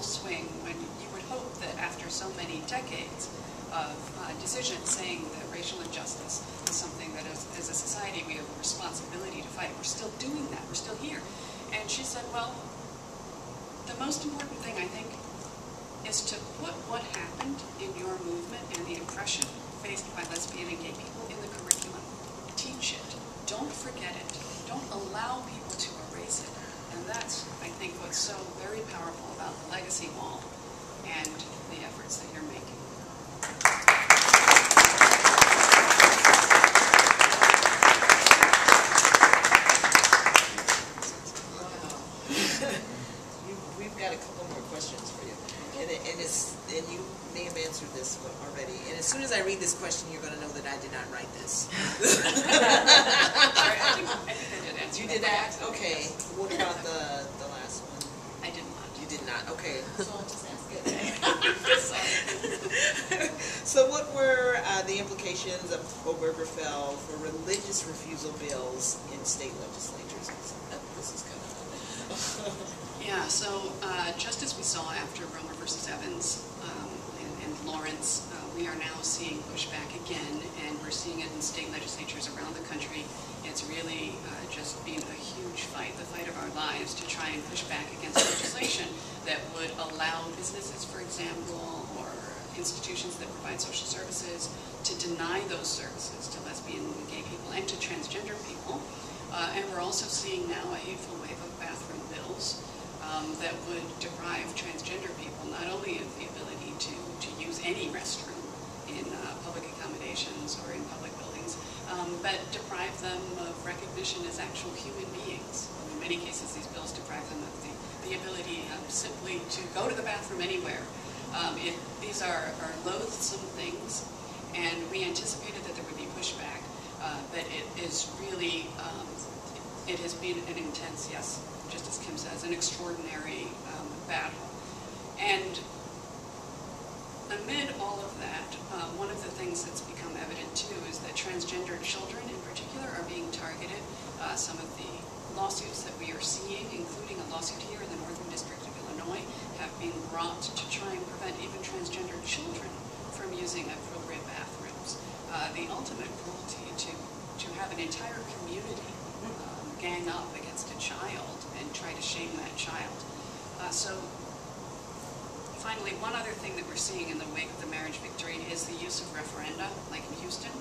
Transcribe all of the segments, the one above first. full swing when you would hope that after so many decades of decisions saying that racial injustice is something that as a society we have a responsibility to fight. We're still doing that. We're still here. And she said, well, the most important thing, I think, is to put what happened in your movement and the oppression faced by lesbian and gay people in the curriculum. Teach it. Don't forget it. Don't allow people to erase it. And that's, I think, what's so very powerful about the legacy wall and the efforts that you're making. And you may have answered this already. And as soon as I read this question, you're going to know that I did not write this. You did that? Okay. What about the last one? I did not. You did not. Okay. So I'll just ask it. So what were the implications of Obergefell for religious refusal bills in state legislatures? This is kind of... Yeah, so just as we saw after Romer v. Evans and Lawrence, we are now seeing pushback again, and we're seeing it in state legislatures around the country. It's really just been a huge fight, the fight of our lives, to try and push back against legislation that would allow businesses, for example, or institutions that provide social services to deny those services to lesbian and gay people and to transgender people. And we're also seeing now a hateful wave of bathroom bills that would deprive transgender people not only of the ability to use any restroom in public accommodations or in public buildings, but deprive them of recognition as actual human beings. In many cases, these bills deprive them of the ability simply to go to the bathroom anywhere. These are loathsome things, and we anticipated that there would be pushback, but it is really, it has been an intense, yes, just as Kim says, an extraordinary battle. And amid all of that, one of the things that's become evident too is that transgender children in particular are being targeted. Some of the lawsuits that we are seeing, including a lawsuit here in the Northern District of Illinois, have been brought to try and prevent even transgender children from using appropriate bathrooms. The ultimate cruelty to have an entire community gang up against a child and try to shame that child. So finally, one other thing that we're seeing in the wake of the marriage victory is the use of referenda, like in Houston.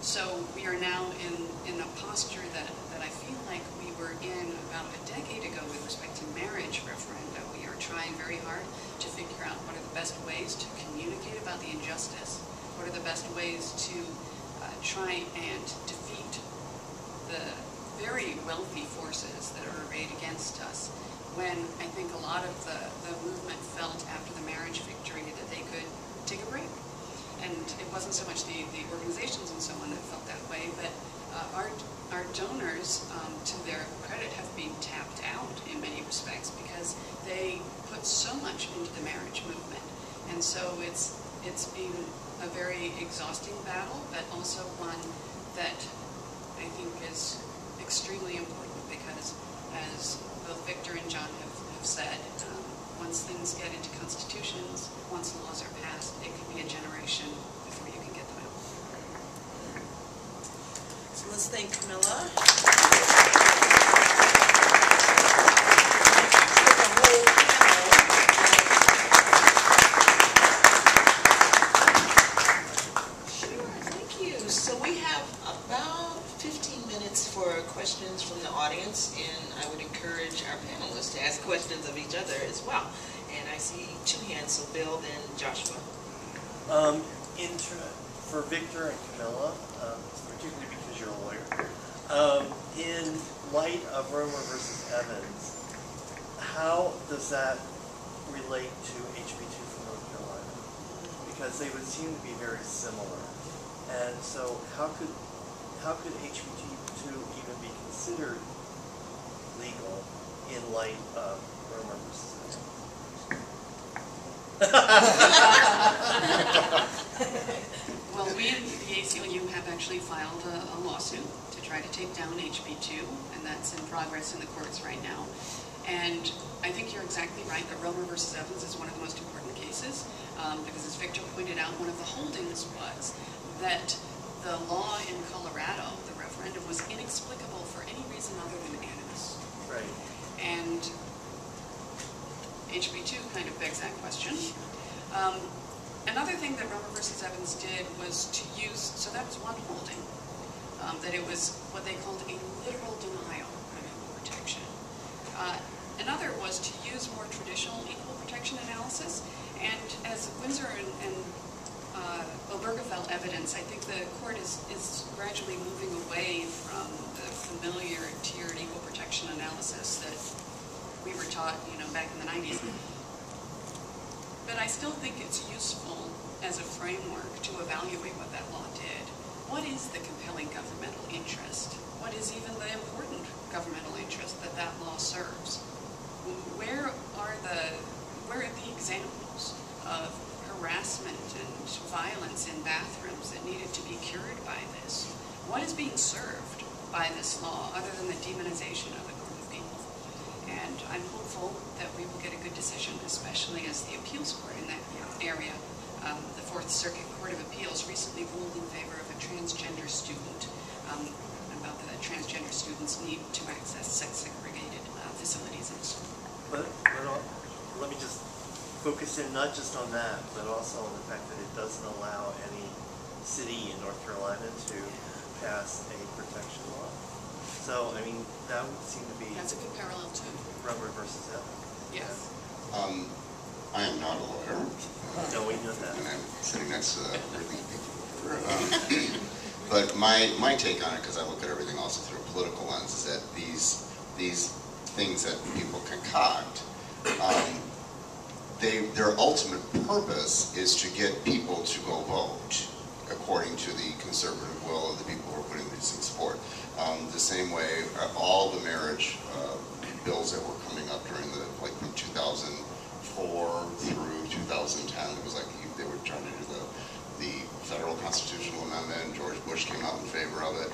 So we are now in a posture that I feel like we were in about a decade ago with respect to marriage referenda. We are trying very hard to figure out what are the best ways to communicate about the injustice, what are the best ways to try and defeat the very wealthy forces that are arrayed against us, when I think a lot of the movement felt after the marriage victory that they could take a break. And it wasn't so much the organizations and so on that felt that way, but our donors, to their credit, have been tapped out in many respects because they put so much into the marriage movement. And so it's been a very exhausting battle, but also one that I think is extremely important because, as both Victor and John have said, once things get into constitutions, once the laws are passed, it could be a generation before you can get them out. So let's thank Camilla. Questions from the audience, and I would encourage our panelists to ask questions of each other as well. And I see two hands, so Bill and Joshua. For Victor and Camilla, particularly because you're a lawyer, in light of Romer versus Evans, how does that relate to HB2 from North Carolina? Because they would seem to be very similar. And so how could HB2 even be considered legal in light of Romer versus Evans? Well, we at the ACLU have actually filed a lawsuit to try to take down HB2, and that's in progress in the courts right now. And I think you're exactly right that Romer v. Evans is one of the most important cases because, as Victor pointed out, one of the holdings was that the law in Colorado, the referendum, was inexplicable for any reason other than animus. Right. And HB2 kind of begs that question. Another thing that Romer v. Evans did was to use, so that was one holding, that it was what they called a literal denial of equal protection. Another was to use more traditional equal protection analysis, and as Windsor and Obergefell evidence, I think the court is gradually moving away from the familiar tiered equal protection analysis that we were taught, you know, back in the 90s. But I still think it's useful as a framework to evaluate what that law did. What is the compelling governmental interest? What is even the important governmental interest that that law serves? Where are the examples of harassment and violence in bathrooms that needed to be cured by this? What is being served by this law other than the demonization of it? And I'm hopeful that we will get a good decision, especially as the appeals court in that area, the Fourth Circuit Court of Appeals, recently ruled in favor of a transgender student about the transgender students' need to access sex-segregated facilities in school. But let me just focus in not just on that, but also on the fact that it doesn't allow any city in North Carolina to pass a protection law. So, I mean, that would seem to be... That's a good parallel, too. Romer versus Evans. Yes. I am not a lawyer. No, we know that. And I'm sitting next to a really big lawyer. But my take on it, because I look at everything also through a political lens, is that these things that people concoct, their ultimate purpose is to get people to go vote, according to the conservative will of the people who are putting these things forth. The same way, all the marriage bills that were coming up during the, like, from 2004 through 2010, it was like they were trying to do the federal constitutional amendment. George Bush came out in favor of it.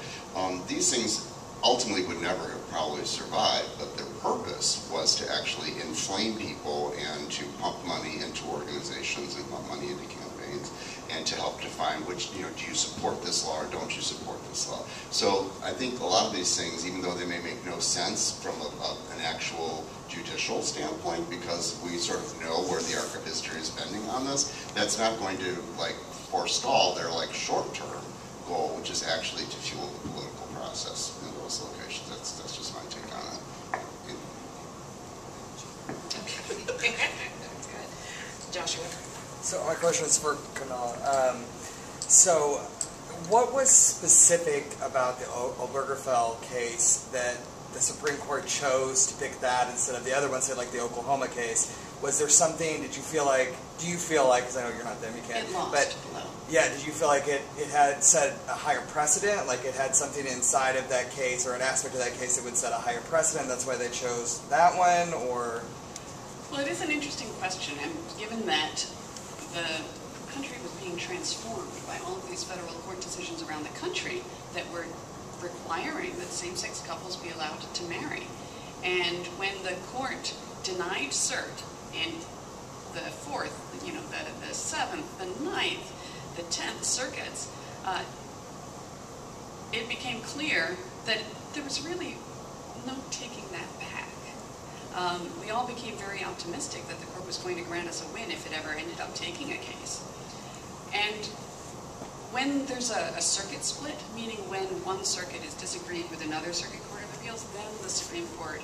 These things ultimately would never have probably survived, but their purpose was to actually inflame people and to pump money into organizations and pump money into campaigns, and to help define which, you know, do you support this law or don't you support this law? So I think a lot of these things, even though they may make no sense from an actual judicial standpoint, because we sort of know where the arc of history is bending on this, that's not going to, like, forestall their, like, short-term goal, which is actually to fuel the political process in those locations. That's just my take on it. That's good. Joshua? So my question is for Camilla. So what was specific about the Obergefell case that the Supreme Court chose to pick that instead of the other one, say, like the Oklahoma case? Was there something, do you feel like, because I know you're not them, you can't, but yeah, did you feel like it had set a higher precedent, like it had something inside of that case or an aspect of that case that would set a higher precedent, that's why they chose that one, or? Well, it is an interesting question, and given that the country was being transformed by all of these federal court decisions around the country that were requiring that same-sex couples be allowed to marry. And when the court denied cert in the Fourth, you know, the Seventh, the Ninth, the Tenth Circuits, it became clear that there was really no taking that back. We all became very optimistic that the court was going to grant us a win if it ever ended up taking a case. And when there's a circuit split, meaning when one circuit is disagreeing with another circuit court of appeals, then the Supreme Court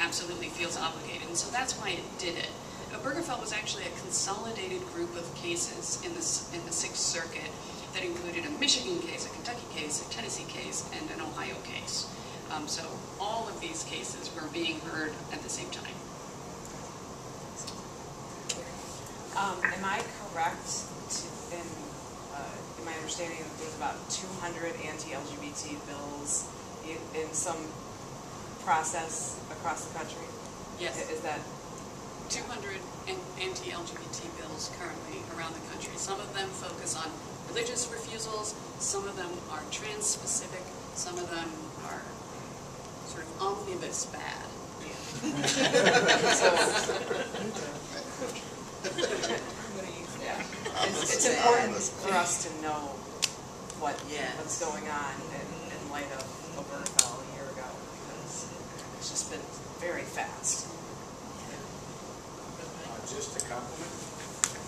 absolutely feels obligated. And so that's why it did it. Obergefell was actually a consolidated group of cases in the Sixth Circuit that included a Michigan case, a Kentucky case, a Tennessee case, and an Ohio case. So all of these cases were being heard at the same time. Am I correct in my understanding that there's about 200 anti-LGBT bills in some process across the country? Yes. Is that 200 anti-LGBT bills currently around the country? Some of them focus on religious refusals. Some of them are trans-specific. Some of them are sort of omnibus bad. Yeah. It's important for us to know what what's going on in light of Obergefell a year ago, because it's just been very fast. Just a compliment.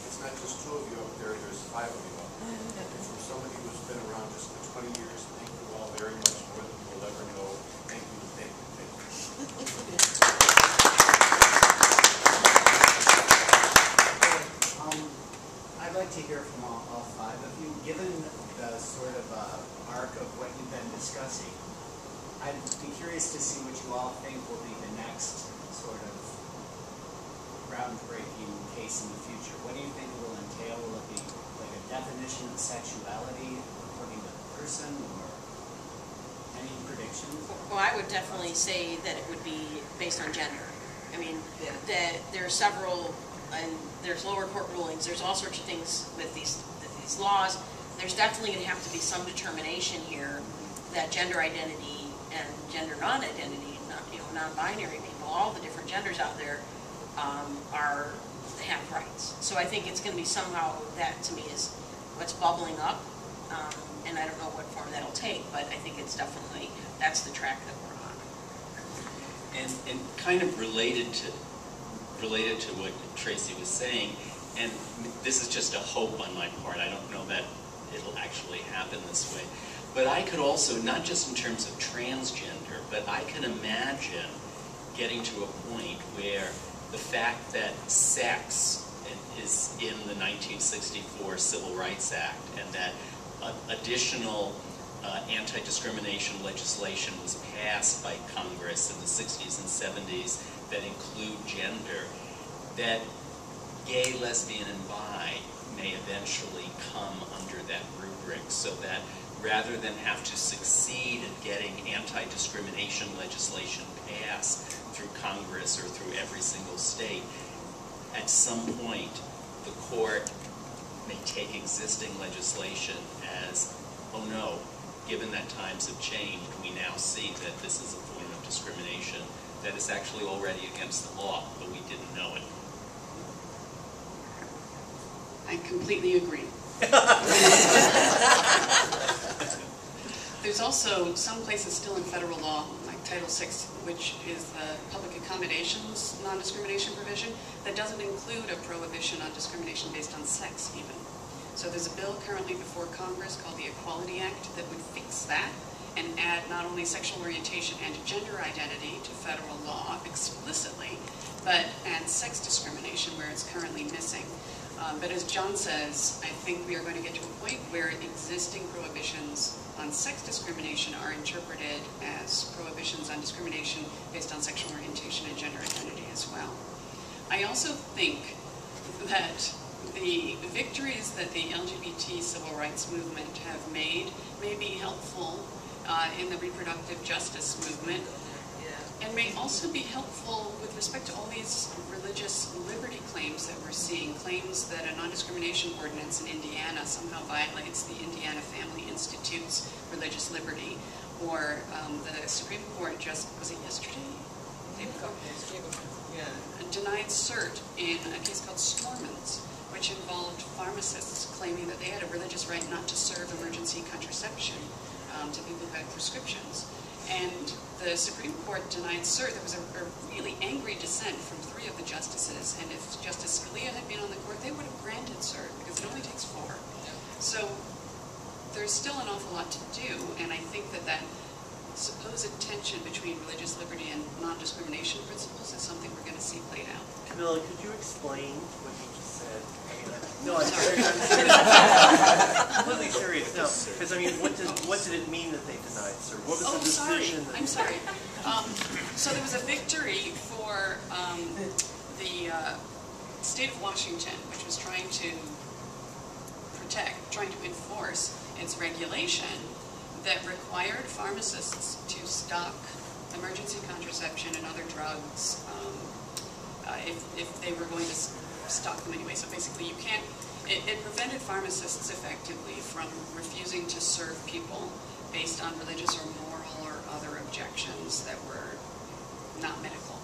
It's not just two of you up there. There's five of you up there. It's from somebody who's been around just for 20 years. Thank you all very much more than you will ever know. Thank you, thank you, thank you. I'd like to hear from all five of you. Given the sort of arc of what you've been discussing, I'd be curious to see what you all think will be the next sort of groundbreaking case in the future. What do you think it will entail? Will it be like a definition of sexuality according to the person, or any predictions? Well, I would definitely say that it would be based on gender. I mean, that there are several, and there's lower court rulings. There's all sorts of things with these laws. There's definitely going to have to be some determination here that gender identity and gender non-identity, non-binary people, all the different genders out there. Have rights. So I think it's going to be somehow, that to me is what's bubbling up, and I don't know what form that'll take, but I think it's definitely, that's the track that we're on. And kind of related to what Tracy was saying, and this is just a hope on my part, I don't know that it'll actually happen this way, but I could also, not just in terms of transgender, but I can imagine getting to a point where the fact that sex is in the 1964 Civil Rights Act, and that additional anti-discrimination legislation was passed by Congress in the 60s and 70s that include gender, that gay, lesbian, and bi may eventually come under that rubric, so that rather than have to succeed in getting anti-discrimination legislation passed through Congress or through every single state, at some point the court may take existing legislation as, oh no, given that times have changed, we now see that this is a form of discrimination that is actually already against the law, but we didn't know it. I completely agree. There's also some places still in federal law, like Title VI, which is the public accommodations non-discrimination provision, that doesn't include a prohibition on discrimination based on sex even. So there's a bill currently before Congress called the Equality Act that would fix that and add not only sexual orientation and gender identity to federal law explicitly, but add sex discrimination where it's currently missing. But as John says, I think we are going to get to a point where existing prohibitions on sex discrimination are interpreted as prohibitions on discrimination based on sexual orientation and gender identity as well. I also think that the victories that the LGBT civil rights movement have made may be helpful in the reproductive justice movement, and may also be helpful with respect to all these religious liberty claims that we're seeing, claims that a non-discrimination ordinance in Indiana somehow violates the Indiana Family Institute's religious liberty, or the Supreme Court just, was it yesterday? Denied cert in a case called Stormans, which involved pharmacists claiming that they had a religious right not to serve emergency contraception to people who had prescriptions. And the Supreme Court denied cert. There was a really angry dissent from three of the justices, and if Justice Scalia had been on the court, they would have granted cert, because it only takes four. So there's still an awful lot to do, and I think that that supposed tension between religious liberty and non-discrimination principles is something we're going to see played out. Camilla, could you explain what you just said? No, I'm sorry. I'm completely serious. No, because I mean, what did it mean that they denied cert? What was the decision? Sorry. I'm sorry. So there was a victory for the state of Washington, which was trying to protect, trying to enforce its regulation that required pharmacists to stock emergency contraception and other drugs if they were going to stock them anyway. So basically you can't, it prevented pharmacists effectively from refusing to serve people based on religious or moral or other objections that were not medical.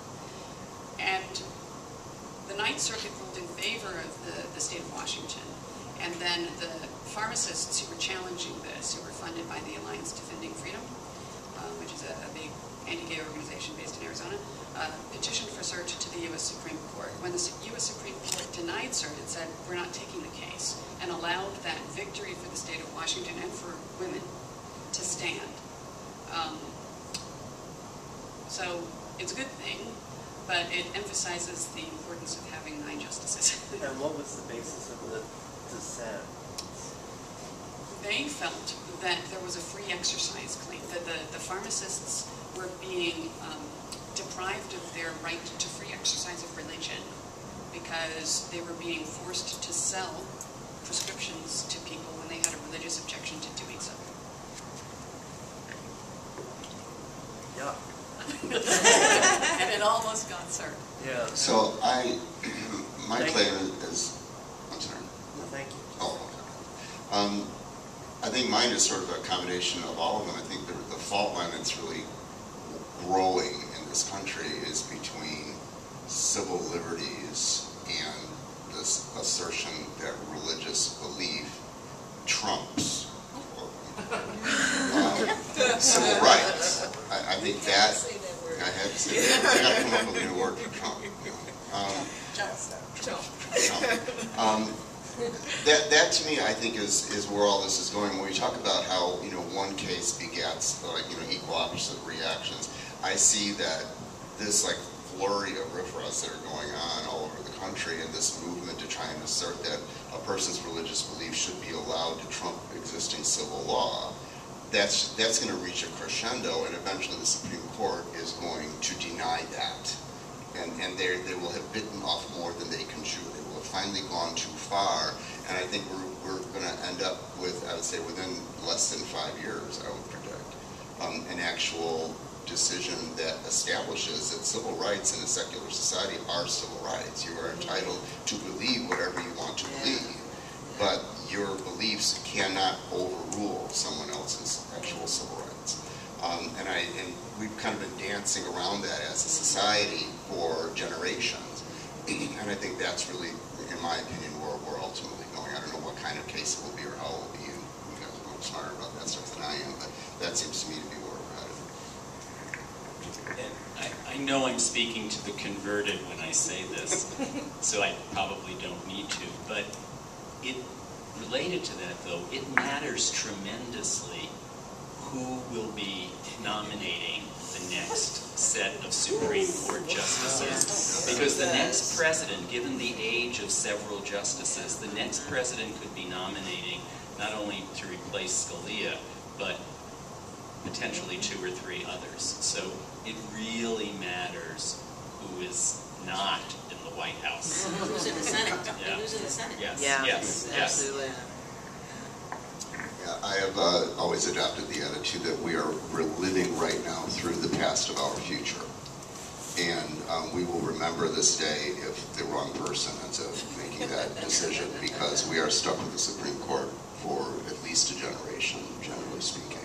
And the Ninth Circuit ruled in favor of the state of Washington. And then the pharmacists who were challenging this, who were funded by the Alliance Defending Freedom, which is a big anti-gay organization based in Arizona, petitioned for cert to the U.S. Supreme Court. When the U.S. Supreme Court denied cert, it said, we're not taking the case, and allowed that victory for the state of Washington and for women to stand. So it's a good thing, but it emphasizes the importance of having 9 justices. And what was the basis of the dissent? They felt that there was a free exercise claim, that the pharmacists were being deprived of their right to free exercise of religion because they were being forced to sell prescriptions to people when they had a religious objection to doing so. Yeah. And it almost got served. Yeah. So my claim is, I'm sorry. No, thank you. Oh, okay. I think mine is sort of a combination of all of them. I think the fault line that's really growing in this country is between civil liberties and this assertion that religious belief trumps civil rights. I think that, I had to say that. I got to come up with a new word for Trump. That to me, I think, is where all this is going. When we talk about how one case begets equal opposite reactions, I see that this flurry of riffraffs that are going on all over the country, and this movement to try and assert that a person's religious belief should be allowed to trump existing civil law. That's going to reach a crescendo, and eventually the Supreme Court is going to deny that, and they will have bitten off more than they can chew. They will have finally gone too far, and I think we're going to end up with, I would say, within less than 5 years, I would predict, an actual decision that establishes that civil rights in a secular society are civil rights. You are entitled to believe whatever you want to believe, but your beliefs cannot overrule someone else's actual civil rights. And we've kind of been dancing around that as a society for generations. And I think that's really, in my opinion, where we're ultimately going. I don't know what kind of case it will be or how it will be. You guys are much smarter about that stuff than I am, but that seems to me to be where we're headed. And I know I'm speaking to the converted when I say this, so I probably don't need to, but related to that, though, it matters tremendously who will be nominating the next set of Supreme Court justices. Because the next president, given the age of several justices, the next president could be nominating not only to replace Scalia, but potentially 2 or 3 others. So it really matters who is not White House. Who's in the Senate? Yeah. Who's in the Senate? Yes. Yeah. Yes. Absolutely. Yeah, I have always adopted the attitude that we are living right now through the past of our future, and we will remember this day if the wrong person ends up making that decision, because we are stuck with the Supreme Court for at least a generation, generally speaking,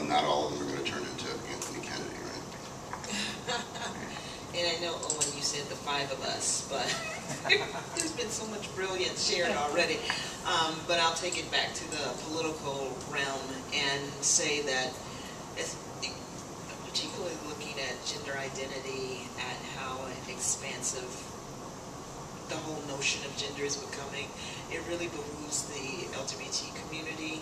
and not all of them are going to turn into Anthony Kennedy, right? And I know, Owen, you said the 5 of us, but there's been so much brilliance shared already. But I'll take it back to the political realm and say that, particularly looking at gender identity, at how expansive the whole notion of gender is becoming, it really behooves the LGBT community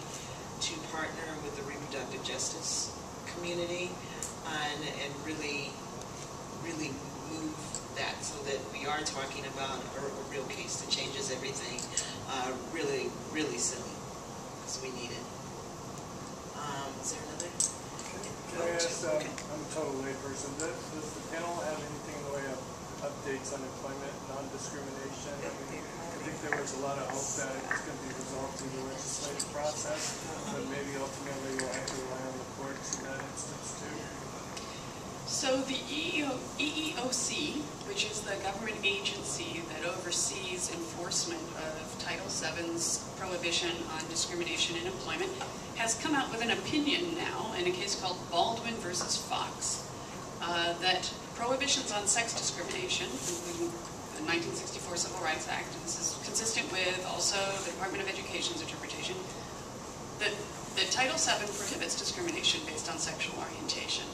to partner with the reproductive justice community and really move that so that we are talking about a real case that changes everything really, really soon, because we need it. Is there another? Can I ask, I'm a total layperson, does the panel have anything in the way of updates on employment, non-discrimination? I think there was a lot of hope that it's going to be resolved through the legislative process, but maybe ultimately we'll have to rely on the courts in that instance too. So the EEOC, which is the government agency that oversees enforcement of Title VII's prohibition on discrimination in employment, has come out with an opinion now in a case called Baldwin v. Fox, that prohibitions on sex discrimination, including the 1964 Civil Rights Act, and this is consistent with also the Department of Education's interpretation, that Title VII prohibits discrimination based on sexual orientation.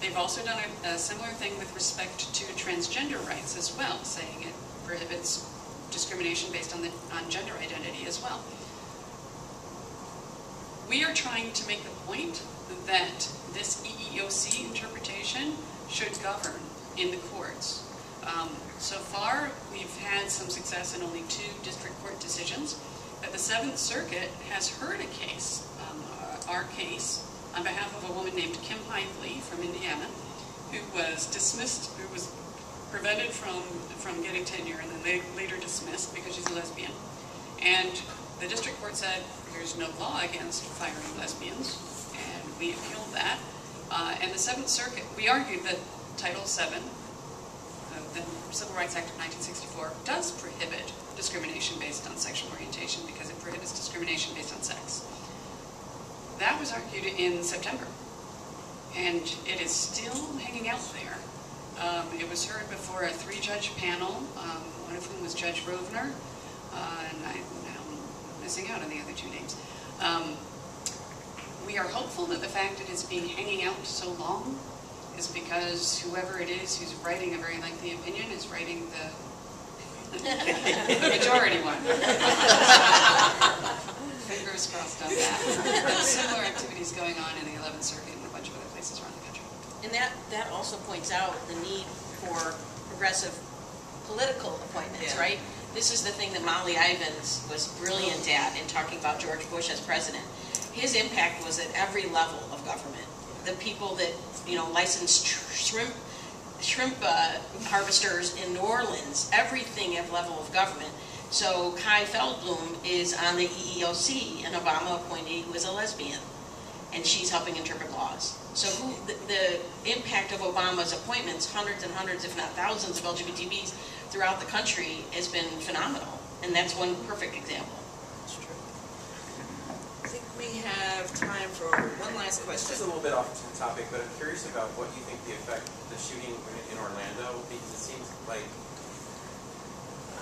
They've also done a similar thing with respect to transgender rights as well, saying it prohibits discrimination based on gender identity as well. We are trying to make the point that this EEOC interpretation should govern in the courts. So far, we've had some success in only 2 district court decisions, but the Seventh Circuit has heard a case, our case, on behalf of a woman named Kim Pine-Lee from Indiana, who was dismissed, who was prevented from getting tenure, and then they later dismissed because she's a lesbian. And the district court said, there's no law against firing lesbians, and we appealed that. And the Seventh Circuit, we argued that Title VII, the Civil Rights Act of 1964, does prohibit discrimination based on sexual orientation because it prohibits discrimination based on sex. That was argued in September, and it is still hanging out there. It was heard before a 3-judge panel, one of whom was Judge Rovner, and I'm missing out on the other 2 names. We are hopeful that the fact that it's been hanging out so long is because whoever it is who's writing a very lengthy opinion is writing the majority one. Fingers crossed on that. There's similar activities going on in the 11th Circuit and a bunch of other places around the country. And that also points out the need for progressive political appointments, yeah. Right? This is the thing that Molly Ivins was brilliant at in talking about George Bush as president. His impact was at every level of government. The people that, you know, licensed shrimp harvesters in New Orleans, everything at level of government. So Kai Feldblum is on the EEOC, an Obama appointee who is a lesbian, and she's helping interpret laws. So the impact of Obama's appointments, hundreds and hundreds, if not thousands, of LGBTBs throughout the country has been phenomenal, and that's one perfect example. That's true. I think we have time for one last question. This is a little bit off the topic, but I'm curious about what you think the effect of the shooting in Orlando, because it seems like,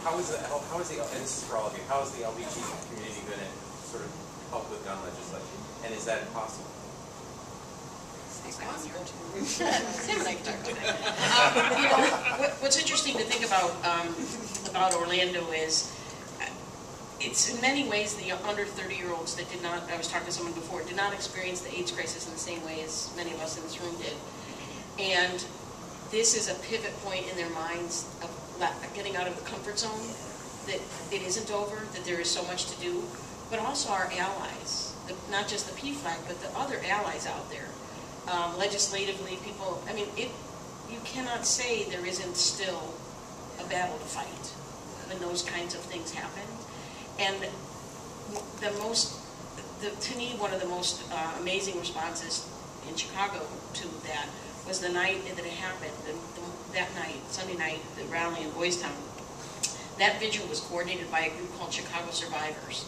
how is the LGBT community going to sort of help with gun legislation, and is that possible? You know, what's interesting to think about Orlando is it's in many ways the under 30-year-olds that did not. I was talking to someone before, did not experience the AIDS crisis in the same way as many of us in this room did, and this is a pivot point in their minds of getting out of the comfort zone, that it isn't over, that there is so much to do, but also our allies, not just the PFLAG, but the other allies out there. Legislatively, people, I mean, you cannot say there isn't still a battle to fight when those kinds of things happen. And to me, one of the most amazing responses in Chicago to that was the night that it happened, that night, Sunday night, the rally in Boys Town. That vigil was coordinated by a group called Chicago Survivors.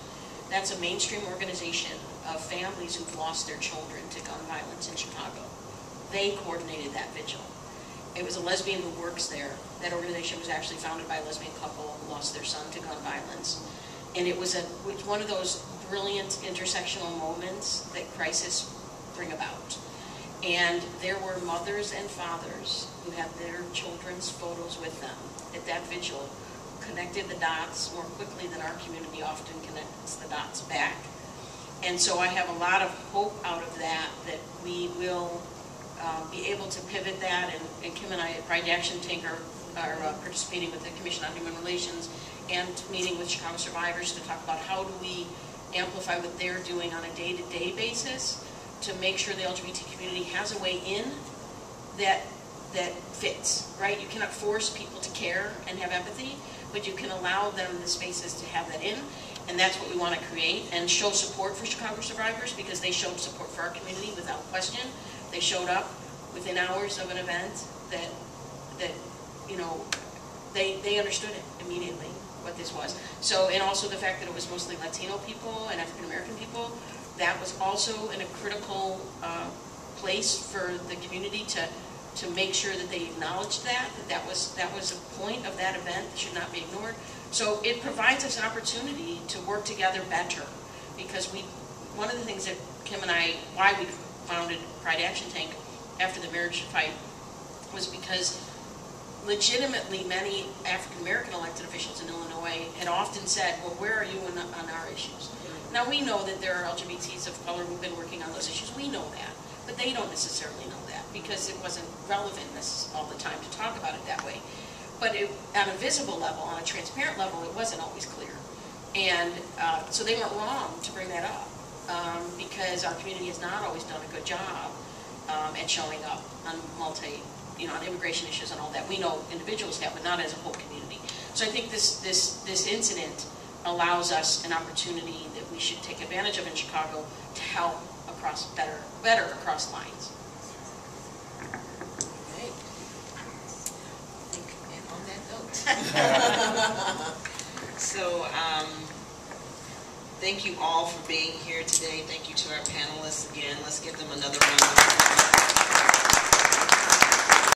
That's a mainstream organization of families who've lost their children to gun violence in Chicago. They coordinated that vigil. It was a lesbian who works there. That organization was actually founded by a lesbian couple who lost their son to gun violence. And it was one of those brilliant intersectional moments that crisis bring about. And there were mothers and fathers who had their children's photos with them at that vigil, connected the dots more quickly than our community often connects the dots back. And so I have a lot of hope out of that we will be able to pivot that, and Kim and I at Pride Action Tank are participating with the Commission on Human Relations and meeting with Chicago Survivors to talk about how do we amplify what they're doing on a day-to-day basis to make sure the LGBT community has a way in that fits, right? You cannot force people to care and have empathy, but you can allow them the spaces to have that in, and that's what we want to create, and show support for Chicago Survivors because they showed support for our community without question. They showed up within hours of an event that you know, they understood it immediately, what this was. So, and also the fact that it was mostly Latino people and African-American people, that was also in a critical place for the community to to make sure that they acknowledged that was a point of that event that should not be ignored. So it provides us an opportunity to work together better, because one of the things that Kim and I, why we founded Pride Action Tank after the marriage fight, was because legitimately many African-American elected officials in Illinois had often said, well, where are you on our issues? Now, we know that there are LGBTs of color who've been working on those issues. We know that. But they don't necessarily know that, because it wasn't relevant all the time to talk about it that way. But it, on a visible level, on a transparent level, it wasn't always clear. And so they weren't wrong to bring that up, because our community has not always done a good job at showing up on on immigration issues and all that. We know individuals have, but not as a whole community. So I think this incident allows us an opportunity that we should take advantage of in Chicago to help across better across lines. Okay. I think, and on that note. So thank you all for being here today. Thank you to our panelists again. Let's give them another round of applause.